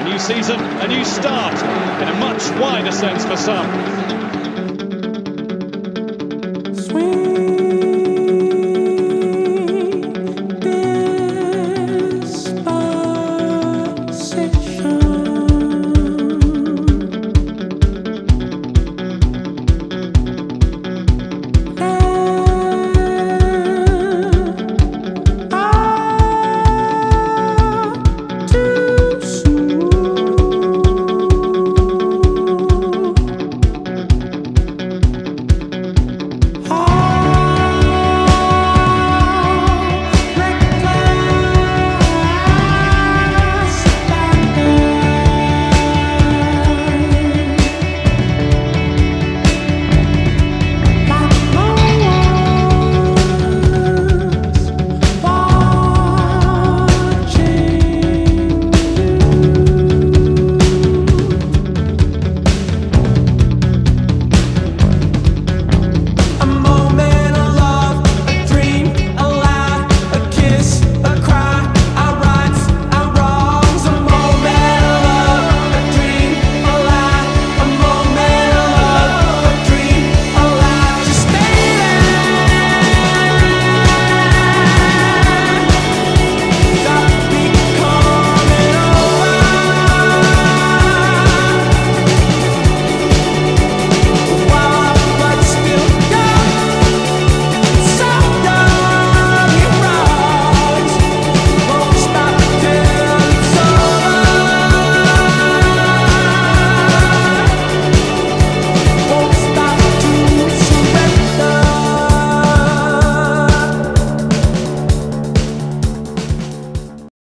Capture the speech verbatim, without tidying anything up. A new season, a new start, in a much wider sense for some.